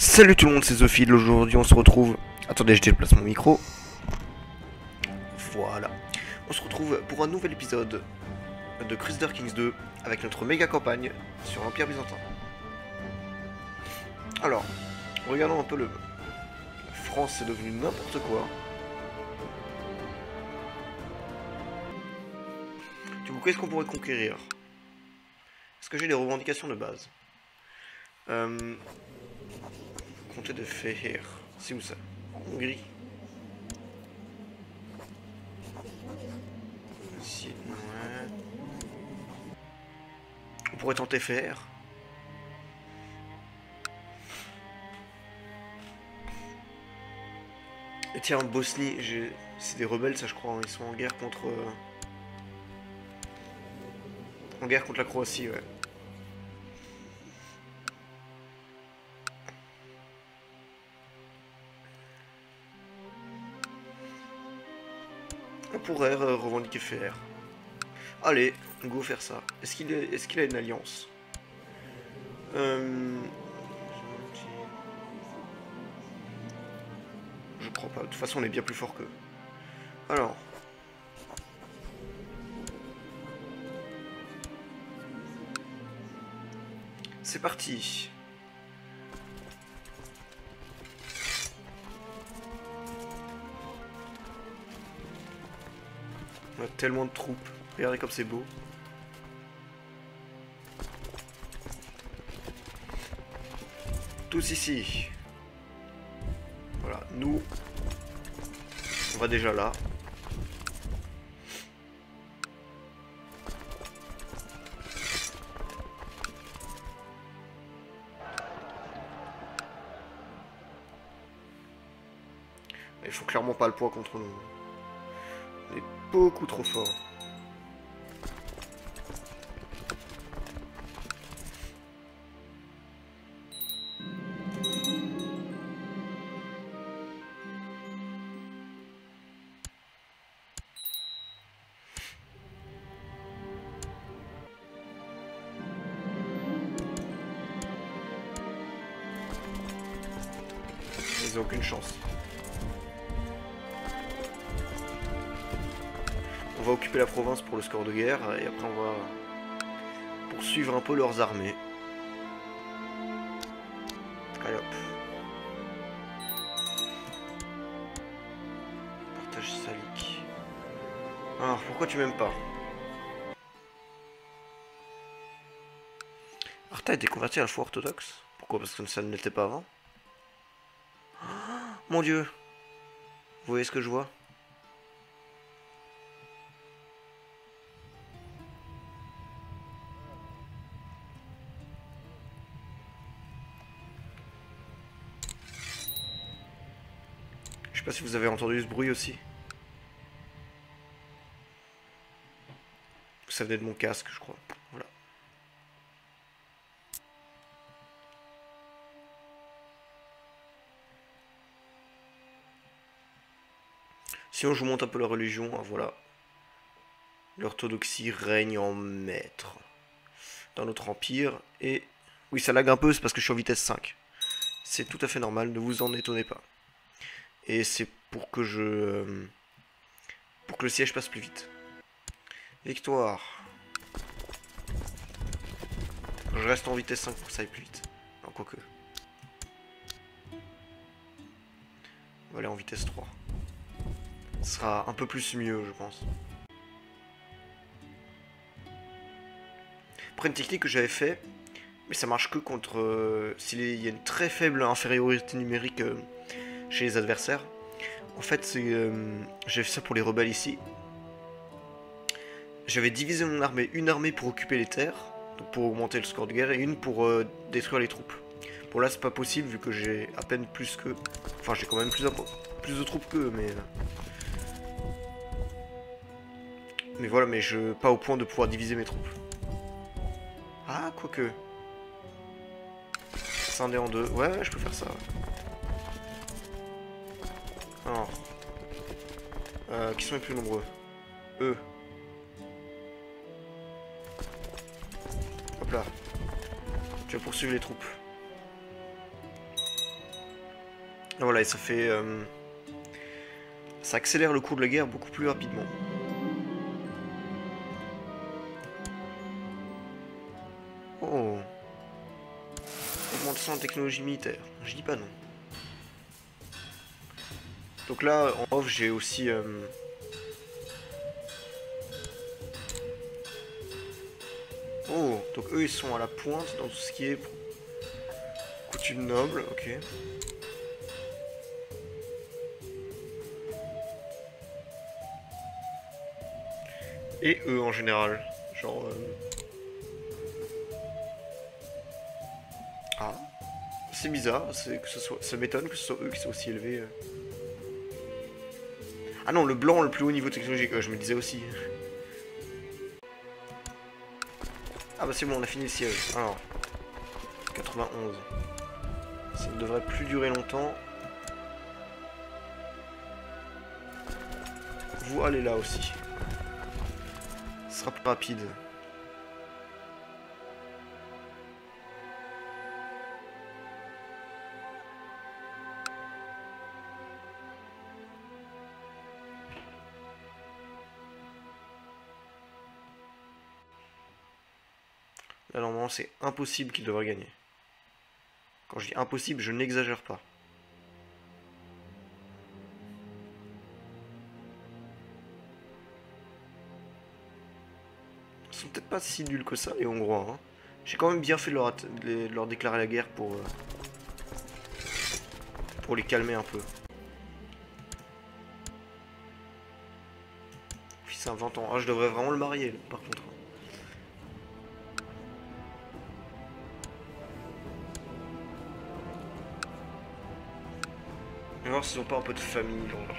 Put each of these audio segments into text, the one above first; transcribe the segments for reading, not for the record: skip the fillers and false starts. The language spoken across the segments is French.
Salut tout le monde, c'est Zophile. Aujourd'hui on se retrouve... Attendez, je déplace mon micro. Voilà. On se retrouve pour un nouvel épisode de Chris Kings 2 avec notre méga campagne sur l'Empire byzantin. Alors, regardons un peu le... La France c'est devenu n'importe quoi. Du coup, qu'est-ce qu'on pourrait conquérir? Est-ce que j'ai des revendications de base? Comté de Feher, c'est où ça? Hongrie. Ici, ouais. On pourrait tenter Feher. Et tiens, en Bosnie, c'est des rebelles, ça je crois. Hein. Ils sont en guerre contre. En guerre contre la Croatie, ouais. On pourrait revendiquer Feher. Allez, go faire ça. Est-ce qu'il a une alliance? Je crois pas. De toute façon, on est bien plus fort qu'eux. Alors. C'est parti. On a tellement de troupes. Regardez comme c'est beau. Tous ici. Voilà, nous. On va déjà là. Il faut clairement pas le poids contre nous. On est beaucoup trop fort. Ils n'ont aucune chance. On va occuper la province pour le score de guerre et après on va poursuivre un peu leurs armées. Allez hop. Partage salique. Alors pourquoi tu m'aimes pas? Arta a été converti à la foi orthodoxe. Pourquoi? Parce que ça ne l'était pas avant. Oh, mon dieu. Vous voyez ce que je vois? Je sais pas si vous avez entendu ce bruit aussi. Ça venait de mon casque, je crois. Voilà. Sinon, je vous montre un peu la religion. Hein, voilà. L'orthodoxie règne en maître dans notre empire. Et oui, ça lag un peu, c'est parce que je suis en vitesse 5. C'est tout à fait normal, ne vous en étonnez pas. Et c'est pour que le siège passe plus vite. Victoire. Je reste en vitesse 5 pour que ça aille plus vite. Non, quoique. On va aller en vitesse 3. Ce sera un peu plus mieux, je pense. Après, une technique que j'avais fait, mais ça marche que contre... s'il y a une très faible infériorité numérique... chez les adversaires. En fait, c'est j'ai fait ça pour les rebelles ici. J'avais divisé mon armée. Une armée pour occuper les terres, donc pour augmenter le score de guerre, et une pour détruire les troupes. Bon là, c'est pas possible vu que j'ai à peine plus que... Enfin, j'ai quand même plus de troupes qu'eux, mais... Mais voilà, mais je... Pas au point de pouvoir diviser mes troupes. Ah, quoique... Scinder en deux. Ouais, je peux faire ça. Alors, qui sont les plus nombreux? Eux. Hop là. Tu vas poursuivre les troupes. Voilà, et ça fait... ça accélère le cours de la guerre beaucoup plus rapidement. Oh. Augmente ça en technologie militaire. Je dis pas non. Donc là, en off, j'ai aussi... Oh, donc eux, ils sont à la pointe dans tout ce qui est coutume noble, ok. Et eux, en général, genre... Ah, c'est bizarre, que ce soit... ça m'étonne que ce soit eux qui soient aussi élevés. Ah non, le blanc, le plus haut niveau technologique, je me disais aussi. Ah bah c'est bon, on a fini le siège. Alors, 91. Ça ne devrait plus durer longtemps. Vous allez là aussi. Ce sera plus rapide. Là, normalement, c'est impossible qu'il devrait gagner. Quand je dis impossible, je n'exagère pas. Ils sont peut-être pas si nuls que ça, les Hongrois. Hein. J'ai quand même bien fait de leur déclarer la guerre pour les calmer un peu. Fils à 20 ans. Ah, je devrais vraiment le marier, là, par contre. S'ils n'ont pas un peu de famille dans leur...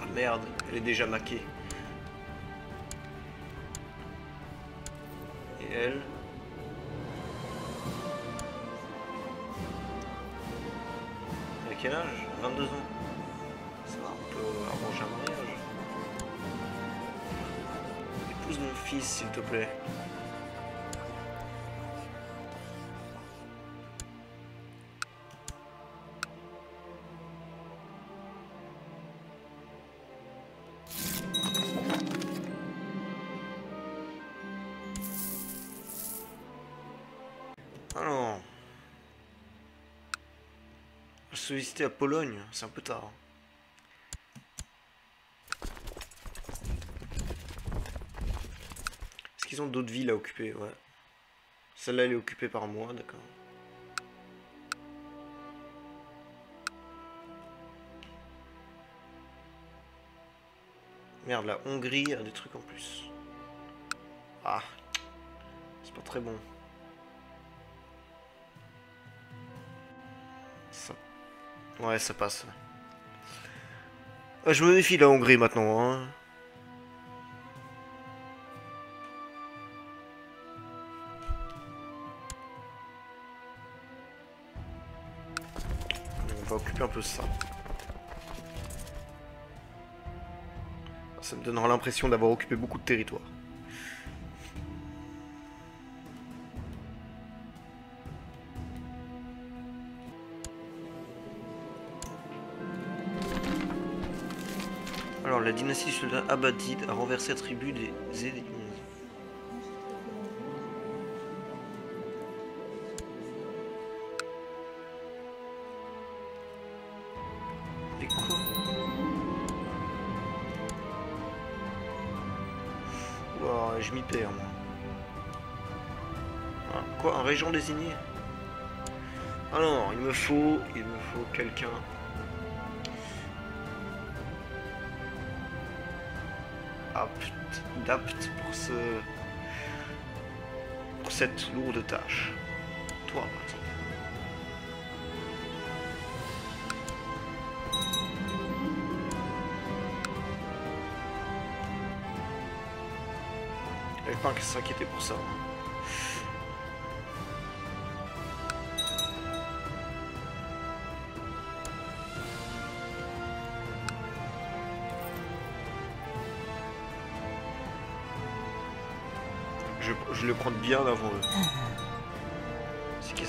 Ah merde, elle est déjà maquée. Et elle... Elle a quel âge? 22 ans. Ça va, on peut arranger un mariage. Mon fils, s'il te plaît. Alors, solliciter à Pologne, c'est un peu tard. D'autres villes à occuper, ouais. Celle-là, elle est occupée par moi, d'accord. Merde, la Hongrie a des trucs en plus. Ah, c'est pas très bon. Ça... Ouais, ça passe. Je me méfie de la Hongrie maintenant, hein. On va occuper un peu ça. Ça me donnera l'impression d'avoir occupé beaucoup de territoire. Alors, la dynastie sultan abbasside a renversé la tribu des Zédines. Je m'y perds, moi. Ah, quoi, un régent désigné? Ah non, il me faut quelqu'un. Apte pour cette lourde tâche. Toi, par exemple. Pas qu'à s'inquiéter pour ça. je le prends bien avant eux.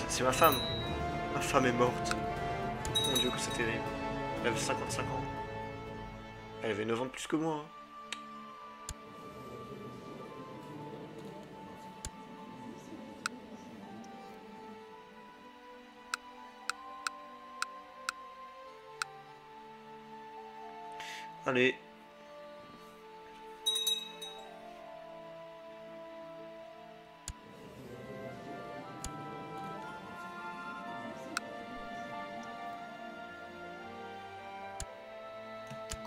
C'est ma femme. Ma femme est morte. Mon Dieu, que c'est terrible. Elle avait 55 ans. Elle avait 9 ans de plus que moi. Allez.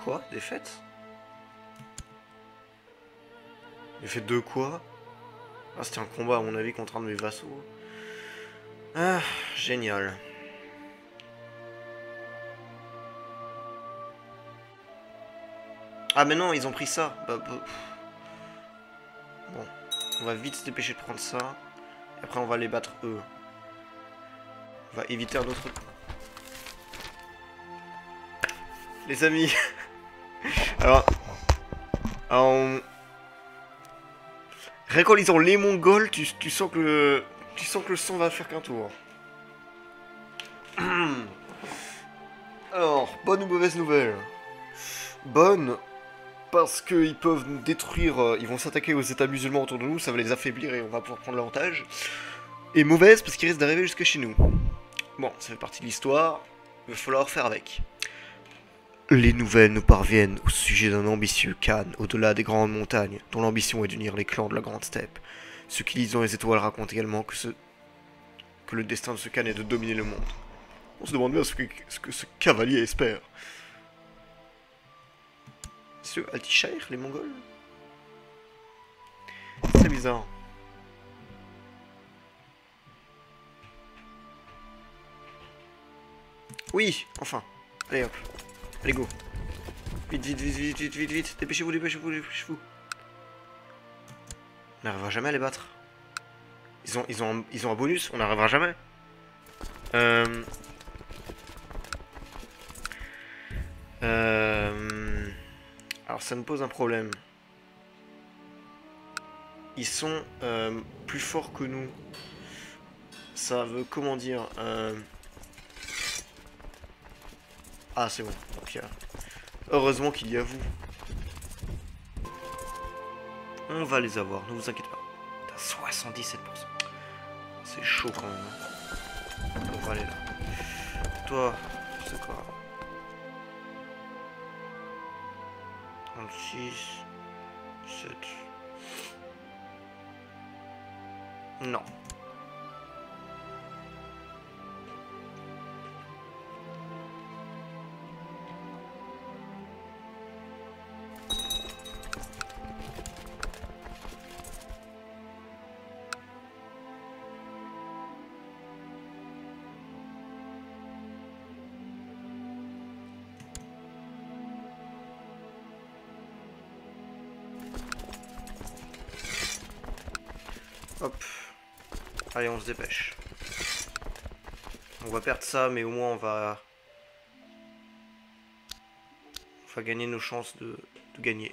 Quoi? Des fêtes? Des fêtes de quoi? Ah, c'était un combat à mon avis contre un de mes vassaux. Ah, génial. Ah mais non, ils ont pris ça. Bah. Bon, on va vite se dépêcher de prendre ça. Et après on va les battre eux. On va éviter un autre... Les amis. Alors, récolisant les Mongols, tu sens que le... Tu sens que le sang va faire qu'un tour. Alors, bonne ou mauvaise nouvelle? Bonne... Parce qu'ils peuvent nous détruire, ils vont s'attaquer aux états musulmans autour de nous, ça va les affaiblir et on va pouvoir prendre l'avantage. Et mauvaise parce qu'ils risquent d'arriver jusque chez nous. Bon, ça fait partie de l'histoire, il va falloir faire avec. Les nouvelles nous parviennent au sujet d'un ambitieux khan au-delà des grandes montagnes, dont l'ambition est d'unir les clans de la grande steppe. Ceux qui lisent dans les étoiles racontent également que le destin de ce khan est de dominer le monde. On se demande bien ce que ce cavalier espère. C'est Altishair, les Mongols? C'est bizarre. Oui, enfin. Allez hop. Allez go. Vite. Dépêchez-vous. On n'arrivera jamais à les battre. Ils ont un bonus, on n'arrivera jamais. Alors ça me pose un problème. Ils sont plus forts que nous. Ça veut comment dire Ah c'est bon. Donc, heureusement qu'il y a vous. On va les avoir, ne vous inquiétez pas. T'as 77%. C'est chaud quand même. On va aller là. Toi, c'est quoi? 36, 7. Non. Hop. Allez, on se dépêche. On va perdre ça, mais au moins on va gagner nos chances de gagner.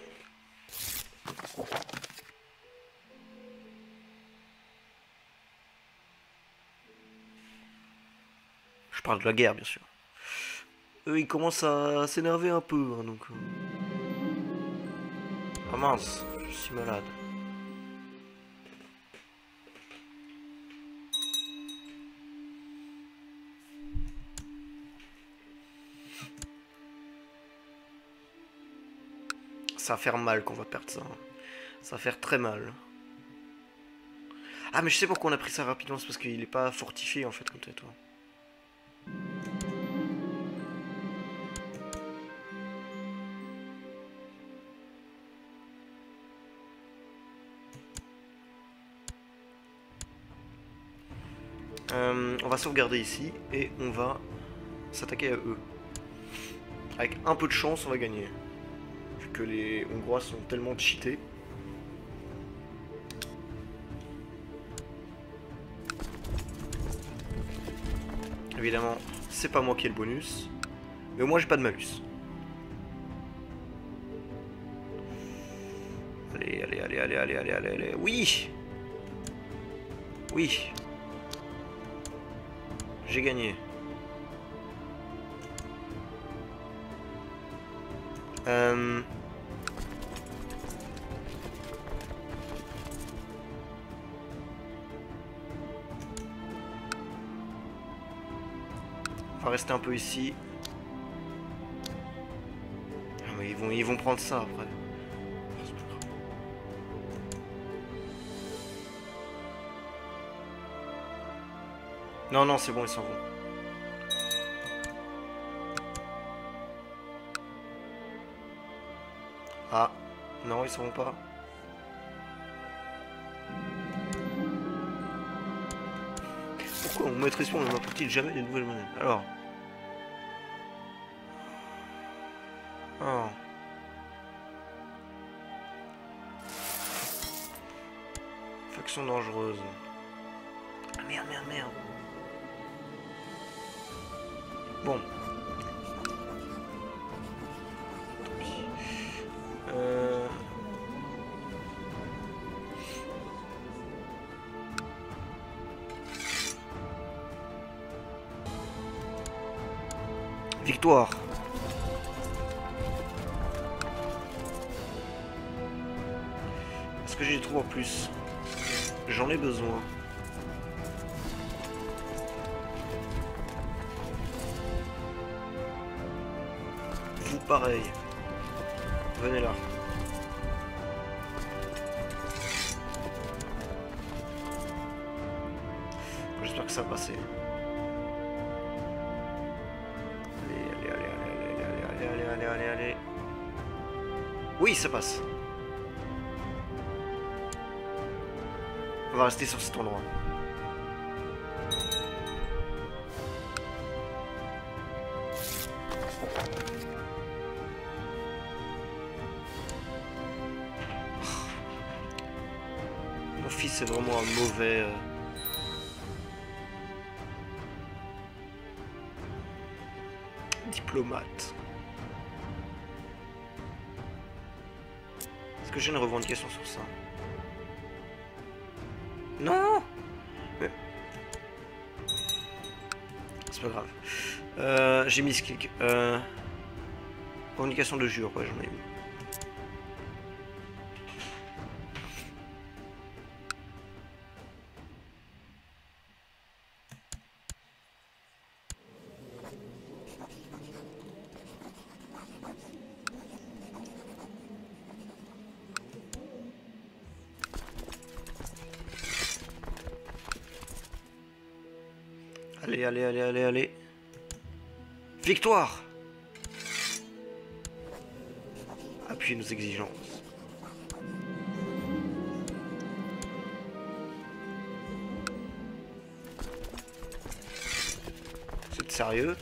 Je parle de la guerre, bien sûr. Eux, ils commencent à s'énerver un peu, hein, donc... Ah mince, je suis malade. Ça va faire mal qu'on va perdre ça. Ça va faire très mal. Ah mais je sais pourquoi on a pris ça rapidement, c'est parce qu'il n'est pas fortifié en fait comme toi. On va sauvegarder ici et on va s'attaquer à eux. Avec un peu de chance on va gagner. Que les Hongrois sont tellement cheatés. Évidemment, c'est pas moi qui ai le bonus, mais au moins j'ai pas de malus. Allez. Oui, Oui. J'ai gagné. On va rester un peu ici. Ah, mais ils vont prendre ça après. Non, non, c'est bon, ils s'en vont. Ah, non, ils s'en vont pas. Pourquoi on maîtrise pas, on n'apporte jamais de nouvelles monnaies? Alors. Oh. Faction dangereuse. Ah, merde, merde, merde. Bon. Victoire. Est-ce que j'ai des trous en plus? J'en ai besoin. Pareil. Venez là. J'espère que ça va passer. Allez, allez, allez, allez, allez, allez, allez, allez, allez. Oui, ça passe. On va rester sur cet endroit. C'est vraiment un mauvais... diplomate. Est-ce que j'ai une revendication sur ça? Non, mais... c'est pas grave. J'ai mis ce clic. Revendication de jure, ouais, j'en ai mis. Allez, allez, allez, allez, allez. Victoire. Appuyez nos exigences. C'est sérieux ?